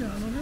down on it.